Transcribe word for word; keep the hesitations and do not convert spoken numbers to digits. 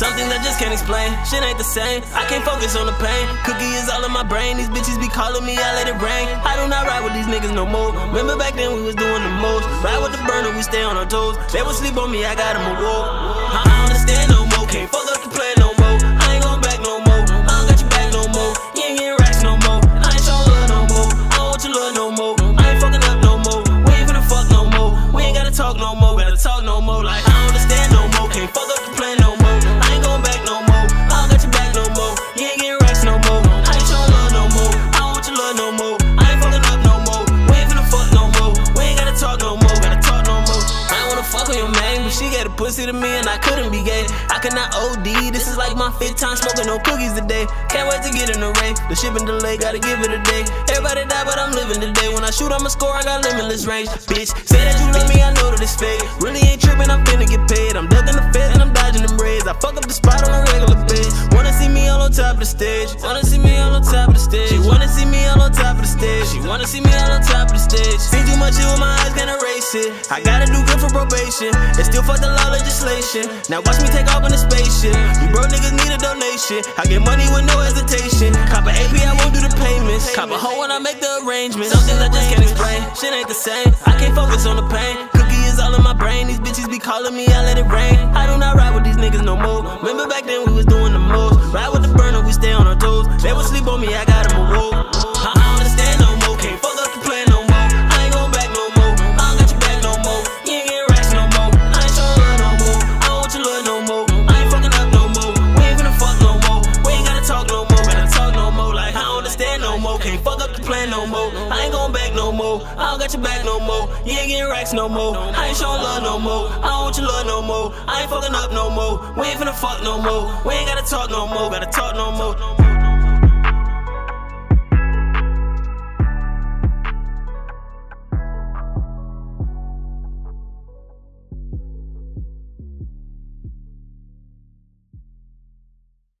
Something I just can't explain, shit ain't the same. I can't focus on the pain, cookie is all in my brain. These bitches be calling me, I let it rain. I do not ride with these niggas no more. Remember back then we was doing the most. Ride with the burner, we stay on our toes. They would sleep on me, I got them a war. I don't understand no more, can't fuck up the plan no more. I ain't going back no more, I don't got your back no more. You ain't getting racks no more, I ain't showing love no more. I don't want your love no more, I ain't fucking up no more. We ain't finna fuck no more, we ain't gotta talk no more. Gotta talk no more, like I don't understand no more, can't fuck up the plan no more. She got a pussy to me and I couldn't be gay. I could not O D, this is like my fifth time smoking no cookies today. Can't wait to get in the rain, the shipping delay, gotta give it a day. Everybody die but I'm living today. When I shoot I'ma score, I got limitless range. Bitch, say that you love me, I know that it's fake. Really ain't tripping, I'm finna get paid. I'm ducking the feds and I'm dodging them raids. I fuck up the spot on a regular base. Wanna see me all on top of the stage, wanna see me all on top of the stage. She wanna see me all on top of the stage, she wanna see me all on top of the stage. See too much here with my eyes, can't erase it. I gotta do good for probation, it's still fuck the law legislation. Now watch me take off in the spaceship. You broke niggas need a donation, I get money with no hesitation. Cop an A P, I won't do the payments. Cop a hoe when I make the arrangements. Some things I just can't explain, shit ain't the same. I can't focus on the pain, cookie is all in my brain. These bitches be calling me, I let it rain. I do not ride with these niggas no more. Remember back then we was doing the most. Ride with the burner, we stay on our toes. They would sleep on me, I got them a woe. I don't understand no more, can't fuck up the plan no more. I ain't going back no more, I don't got your back no more. You ain't getting racks no more, I ain't showing love no more. I don't want your love no more, I ain't fucking up no more. We ain't gonna fuck no more, we ain't gotta talk no more. Gotta talk no more, like I don't understand no more. Can't fuck up the plan no more, I ain't going back no more. I don't got your back no more, you ain't getting racks no more. I ain't showing love no more, I don't want your love no more. I ain't fucking up no more, we ain't finna fuck no more. We ain't gotta talk no more, gotta talk no more.